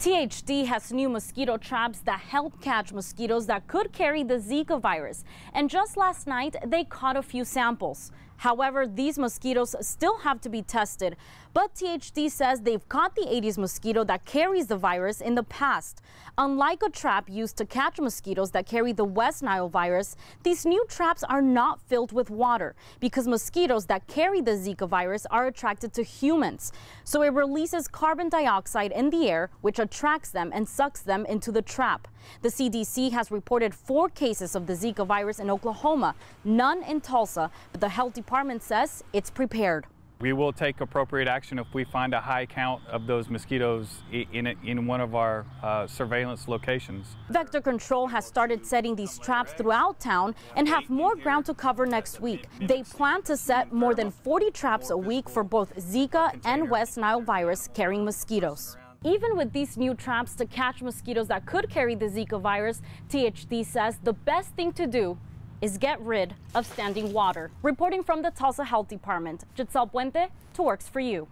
THD has new mosquito traps that help catch mosquitoes that could carry the Zika virus. And just last night, they caught a few samples. However, these mosquitoes still have to be tested. But THD says they've caught the Aedes mosquito that carries the virus in the past. Unlike a trap used to catch mosquitoes that carry the West Nile virus, these new traps are not filled with water because mosquitoes that carry the Zika virus are attracted to humans. So it releases carbon dioxide in the air, which attracts them and sucks them into the trap. The CDC has reported 4 cases of the Zika virus in Oklahoma, none in Tulsa, but the health department says it's prepared. We will take appropriate action if we find a high count of those mosquitoes in one of our surveillance locations. Vector control has started setting these traps throughout town and have more ground to cover next week. They plan to set more than 40 traps a week for both Zika and West Nile virus carrying mosquitoes. Even with these new traps to catch mosquitoes that could carry the Zika virus, THD says the best thing to do is get rid of standing water. Reporting from the Tulsa Health Department, Jitzel Puente, to Works for You.